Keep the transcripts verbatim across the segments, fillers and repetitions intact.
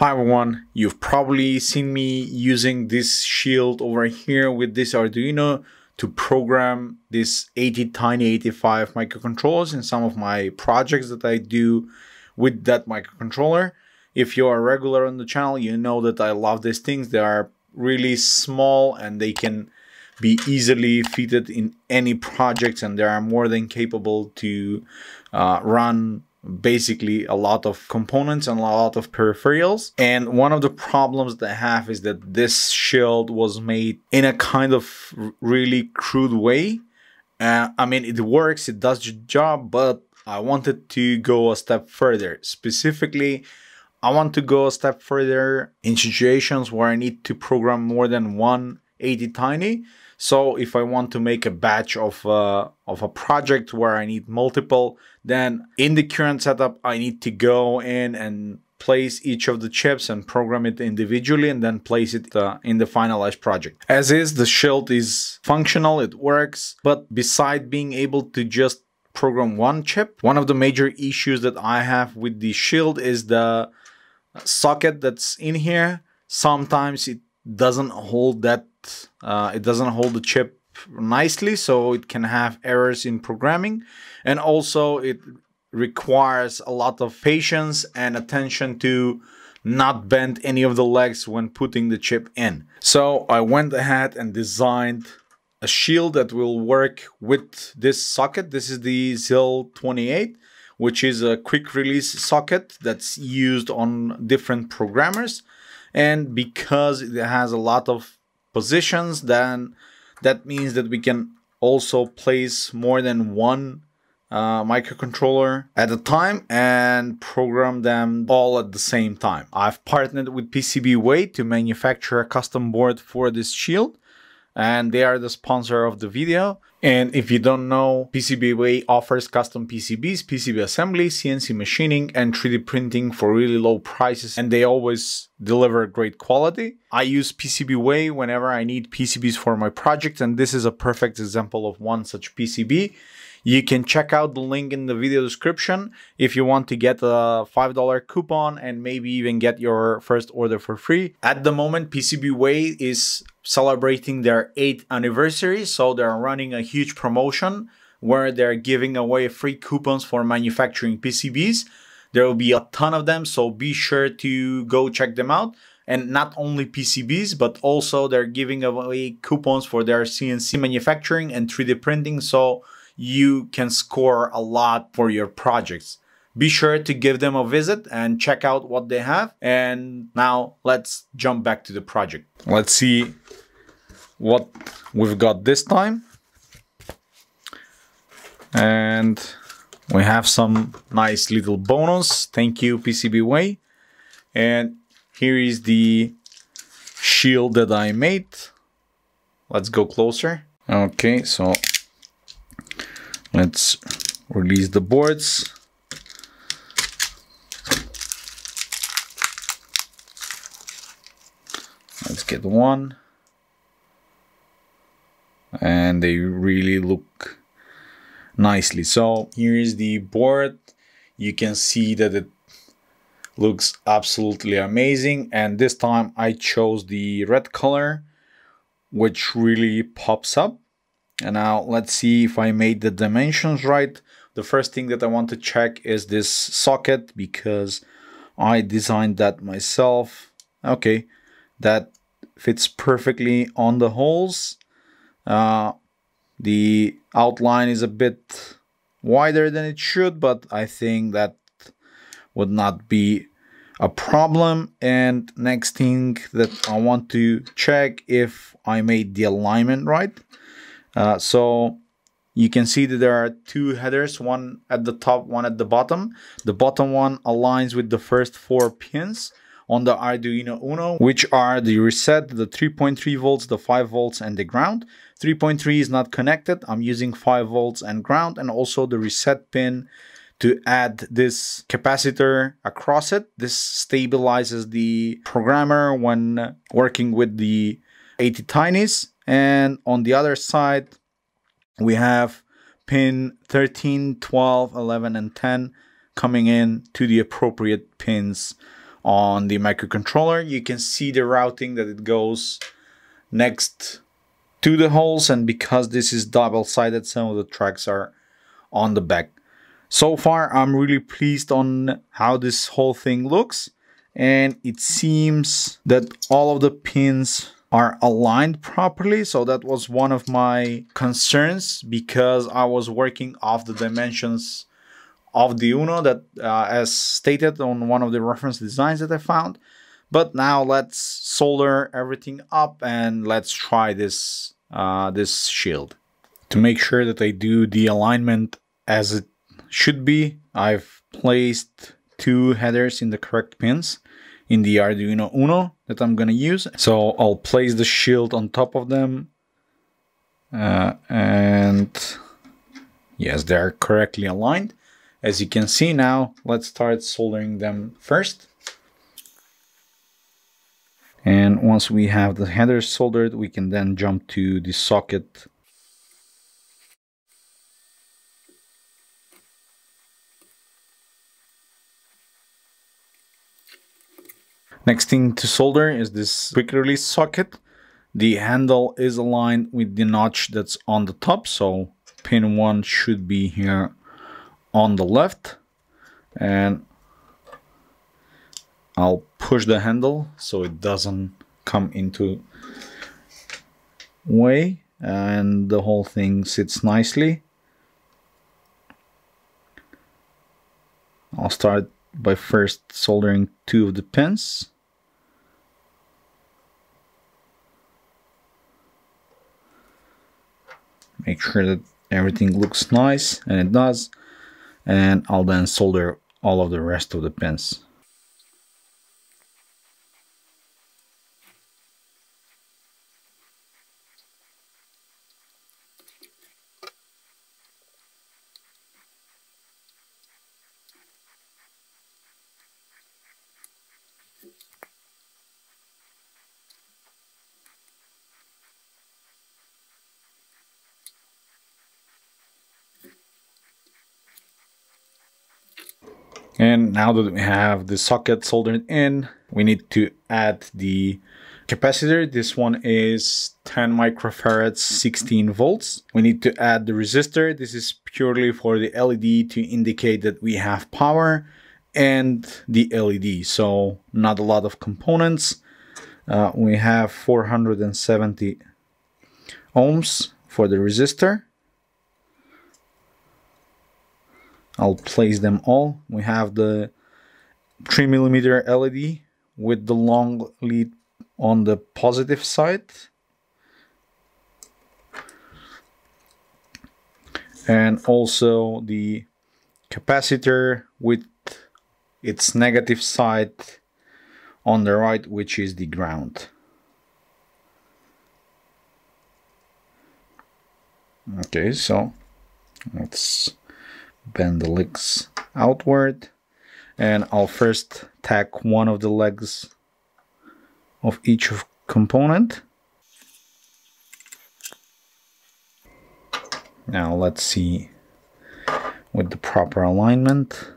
Hi everyone, you've probably seen me using this shield over here with this Arduino to program this ATtiny eighty-five microcontrollers in some of my projects that I do with that microcontroller. If you are regular on the channel, you know that I love these things. They are really small and they can be easily fitted in any projects, and they are more than capable to uh, run basically a lot of components and a lot of peripherals. And one of the problems that I have is that this shield was made in a kind of really crude way. Uh, I mean, it works, it does the job, but I wanted to go a step further. Specifically, I want to go a step further in situations where I need to program more than one ATtiny. So if I want to make a batch of uh, of a project where I need multiple, then in the current setup, I need to go in and place each of the chips and program it individually and then place it uh, in the finalized project. As is, the shield is functional, it works, but beside being able to just program one chip, one of the major issues that I have with the shield is the socket that's in here. Sometimes it doesn't hold that uh, it doesn't hold the chip nicely, so it can have errors in programming, and also it requires a lot of patience and attention to not bend any of the legs when putting the chip in. So I went ahead and designed a shield that will work with this socket. This is the Z I L twenty-eight, which is a quick release socket that's used on different programmers. And because it has a lot of positions, then that means that we can also place more than one uh, microcontroller at a time and program them all at the same time. I've partnered with PCBWay to manufacture a custom board for this shield, and they are the sponsor of the video. And if you don't know, PCBWay offers custom P C Bs, P C B assembly, C N C machining, and three D printing for really low prices, and they always deliver great quality. I use PCBWay whenever I need P C Bs for my project, and this is a perfect example of one such P C B. You can check out the link in the video description if you want to get a five dollar coupon and maybe even get your first order for free. At the moment, PCBWay is celebrating their eighth anniversary, so they're running a huge promotion where they're giving away free coupons for manufacturing P C Bs. There will be a ton of them, so be sure to go check them out. And not only P C Bs, but also they're giving away coupons for their C N C manufacturing and three D printing, so you can score a lot for your projects. Be sure to give them a visit and check out what they have. And now let's jump back to the project. Let's see what we've got this time. And we have some nice little bonus. Thank you, PCBWay. And here is the shield that I made. Let's go closer. Okay, so let's release the boards. Let's get one. And they really look nicely. So here is the board. You can see that it looks absolutely amazing. And this time I chose the red color, which really pops up. And now let's see if I made the dimensions right. The first thing that I want to check is this socket, because I designed that myself. Okay, that fits perfectly on the holes. Uh, the outline is a bit wider than it should, but I think that would not be a problem. And next thing that I want to check if I made the alignment right. Uh, so you can see that there are two headers, one at the top, one at the bottom. The bottom one aligns with the first four pins on the Arduino Uno, which are the reset, the three point three volts, the five volts, and the ground. three point three is not connected. I'm using five volts and ground, and also the reset pin to add this capacitor across it. This stabilizes the programmer when working with the ATtiny eighty-five. And on the other side, we have pin thirteen, twelve, eleven, and ten coming in to the appropriate pins on the microcontroller. You can see the routing that it goes next to the holes, and because this is double-sided, some of the tracks are on the back. So far I'm really pleased on how this whole thing looks, and it seems that all of the pins are aligned properly. So that was one of my concerns, because I was working off the dimensions of the Uno that uh, as stated on one of the reference designs that I found. But now let's solder everything up and let's try this uh, this shield. To make sure that I do the alignment as it should be, I've placed two headers in the correct pins in the Arduino Uno that I'm gonna use. So I'll place the shield on top of them. Uh, and yes, they're correctly aligned. As you can see now, let's start soldering them first. And once we have the headers soldered, we can then jump to the socket. Next thing to solder is this quick release socket. The handle is aligned with the notch that's on the top, so pin one should be here on the left, and I'll push the handle so it doesn't come into way, and the whole thing sits nicely. I'll start by first soldering two of the pins. Make sure that everything looks nice, and it does, and I'll then solder all of the rest of the pins. And now that we have the socket soldered in, we need to add the capacitor. This one is ten microfarads, sixteen volts. We need to add the resistor. This is purely for the L E D to indicate that we have power and the L E D. So not a lot of components. Uh, we have four hundred seventy ohms for the resistor. I'll place them all. We have the three millimeter L E D with the long lead on the positive side. And also the capacitor with its negative side on the right, which is the ground. Okay, so let's bend the legs outward, and I'll first tack one of the legs of each component. Now let's see with the proper alignment.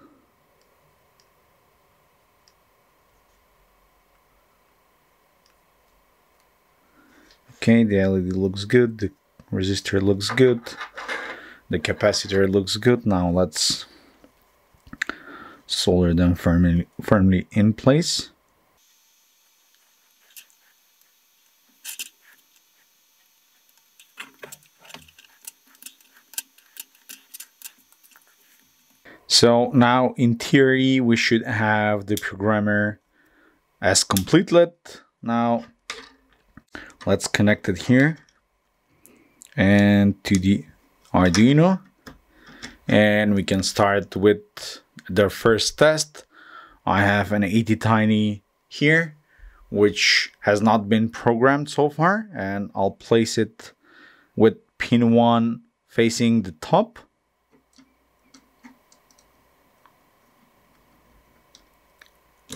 Okay, the L E D looks good, the resistor looks good, the capacitor looks good. Now let's solder them firmly, firmly in place. So now in theory, we should have the programmer as completed. Now let's connect it here and to the Arduino, and we can start with the first test. I have an ATtiny here which has not been programmed so far, and I'll place it with pin one facing the top.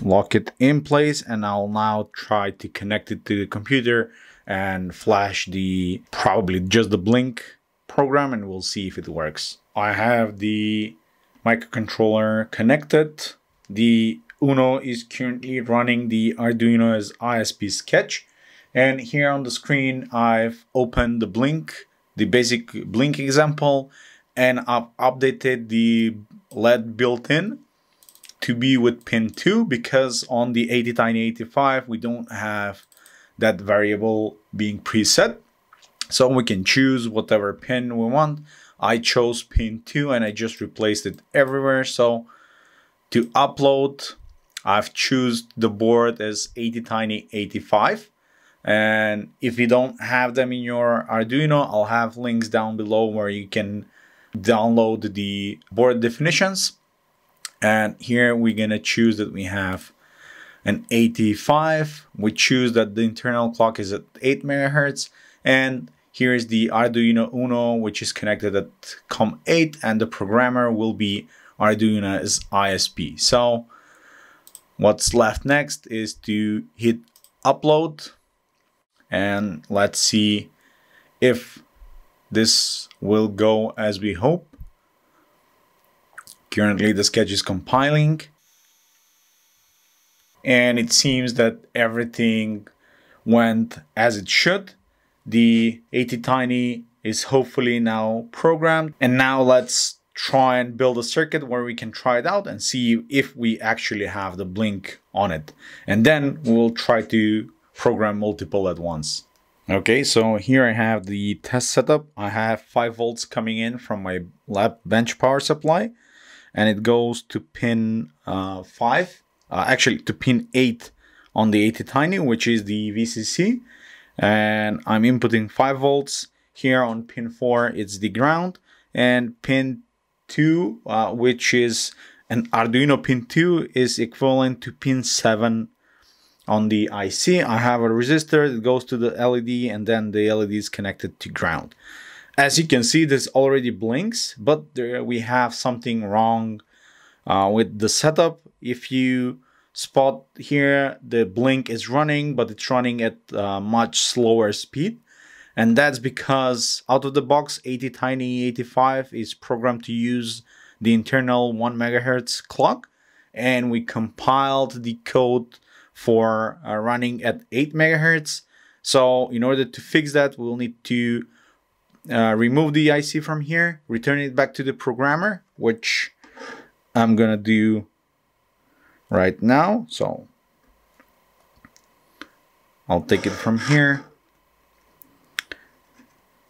Lock it in place, and I'll now try to connect it to the computer and flash the probably just the blink program, and we'll see if it works. I have the microcontroller connected. The Uno is currently running the Arduino I S P sketch. And here on the screen, I've opened the blink, the basic blink example, and I've updated the L E D built-in to be with pin two, because on the ATtiny eighty-five, we don't have that variable being preset. So we can choose whatever pin we want. I chose pin two and I just replaced it everywhere. So to upload, I've chosen the board as ATtiny eighty-five. And if you don't have them in your Arduino, I'll have links down below where you can download the board definitions. And here we're gonna choose that we have an eighty-five. We choose that the internal clock is at eight megahertz. And here is the Arduino Uno, which is connected at COM eight, and the programmer will be Arduino's I S P. So what's left next is to hit upload, and let's see if this will go as we hope. Currently the sketch is compiling, and it seems that everything went as it should. The ATtiny is hopefully now programmed, and now let's try and build a circuit where we can try it out and see if we actually have the blink on it, and then we'll try to program multiple at once. Okay, so here I have the test setup. I have five volts coming in from my lab bench power supply, and it goes to pin uh, five, uh, actually to pin eight on the ATtiny, which is the V C C. And I'm inputting five volts. Here on pin four, it's the ground, and pin two, uh, which is an Arduino pin two, is equivalent to pin seven on the I C. I have a resistor that goes to the L E D, and then the L E D is connected to ground. As you can see, this already blinks, but there we have something wrong uh, with the setup. If you spot here, the blink is running, but it's running at a much slower speed, and that's because out of the box ATtiny eighty-five is programmed to use the internal one megahertz clock, and we compiled the code for uh, running at eight megahertz. So in order to fix that, we'll need to uh, remove the I C from here, return it back to the programmer, which I'm gonna do right now. So I'll take it from here,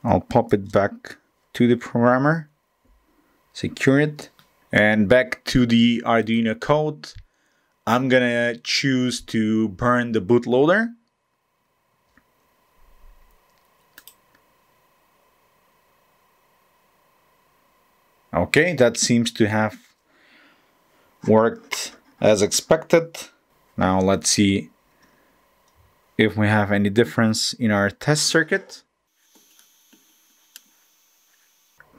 I'll pop it back to the programmer, secure it, and back to the Arduino code. I'm gonna choose to burn the bootloader, okay, that seems to have worked as expected. Now let's see if we have any difference in our test circuit.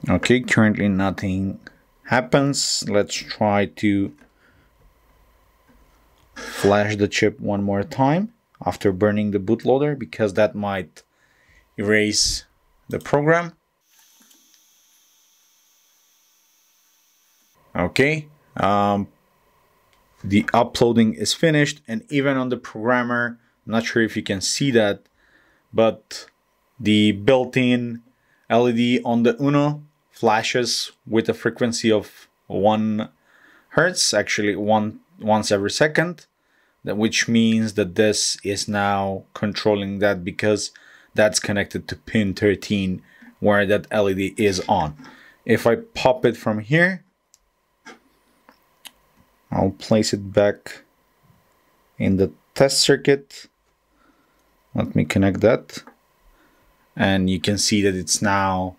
Okay, currently nothing happens. Let's try to flash the chip one more time after burning the bootloader, because that might erase the program. Okay. Um, The uploading is finished, and even on the programmer, I'm not sure if you can see that, but the built-in L E D on the Uno flashes with a frequency of one hertz, actually one once every second, that which means that this is now controlling that, because that's connected to pin thirteen where that L E D is on. If I pop it from here, I'll place it back in the test circuit. Let me connect that, and you can see that it's now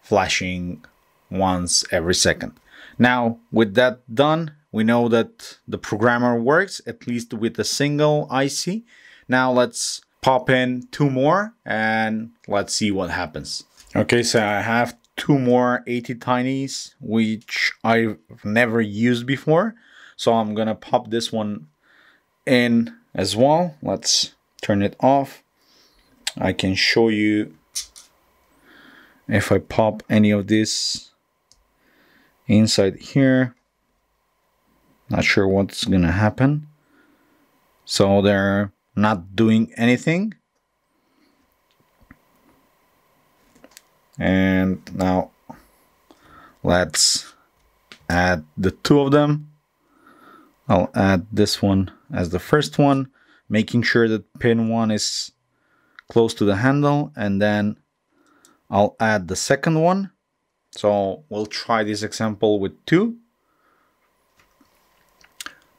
flashing once every second. Now, with that done, we know that the programmer works, at least with a single I C. Now let's pop in two more and let's see what happens. Okay, so I have two more ATtinies, which I've never used before. So I'm gonna pop this one in as well. Let's turn it off. I can show you if I pop any of this inside here. Not sure what's gonna happen. So they're not doing anything. And now let's add the two of them. I'll add this one as the first one, making sure that pin one is close to the handle, and then I'll add the second one. So we'll try this example with two.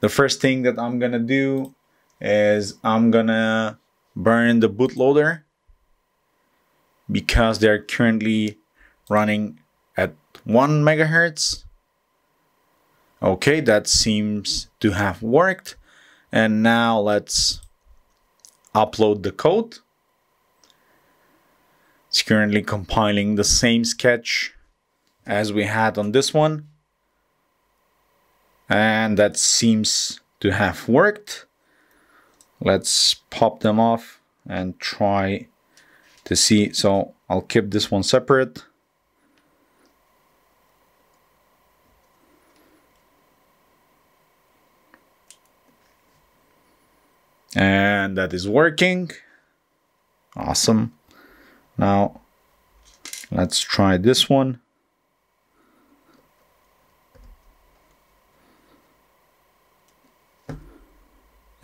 The first thing that I'm gonna do is I'm gonna burn the bootloader because they're currently running at one megahertz. Okay, that seems to have worked. And now let's upload the code. It's currently compiling the same sketch as we had on this one. And that seems to have worked. Let's pop them off and try to see. So I'll keep this one separate. And that is working. Awesome. Now let's try this one.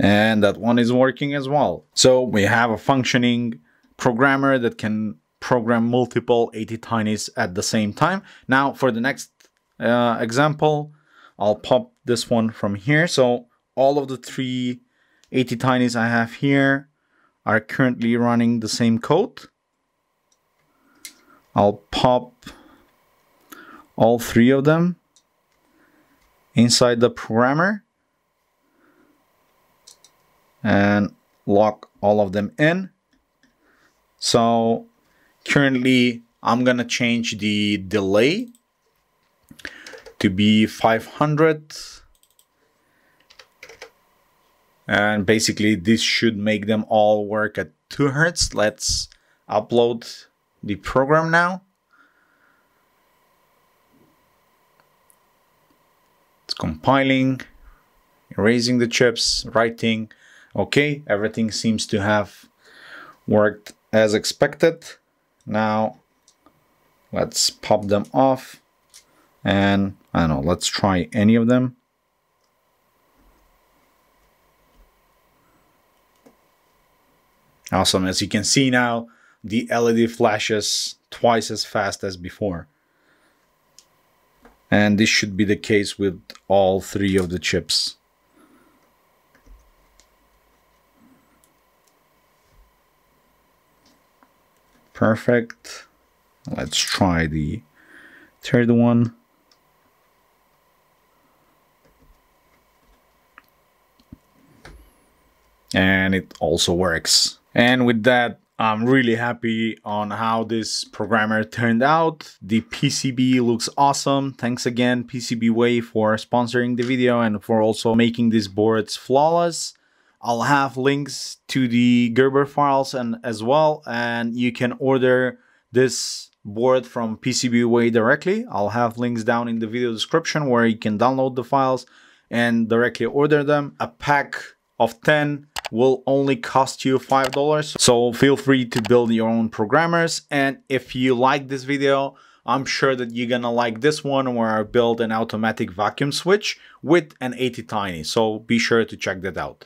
And that one is working as well. So we have a functioning programmer that can program multiple ATtinies at the same time. Now for the next uh, example, I'll pop this one from here. So all of the three ATtinies I have here are currently running the same code. I'll pop all three of them inside the programmer and lock all of them in. So currently I'm gonna change the delay to be five hundred. And basically this should make them all work at two hertz. Let's upload the program now. It's compiling, erasing the chips, writing. Okay, everything seems to have worked as expected. Now let's pop them off and I don't know, let's try any of them. Awesome, as you can see now, the L E D flashes twice as fast as before. And this should be the case with all three of the chips. Perfect. Let's try the third one. And it also works. And with that, I'm really happy on how this programmer turned out. The P C B looks awesome. Thanks again, PCBWay, for sponsoring the video and for also making these boards flawless. I'll have links to the Gerber files and as well, and you can order this board from PCBWay directly. I'll have links down in the video description where you can download the files and directly order them. A pack of ten will only cost you five dollars. So feel free to build your own programmers. And if you like this video, I'm sure that you're gonna like this one where I build an automatic vacuum switch with an ATtiny. So be sure to check that out.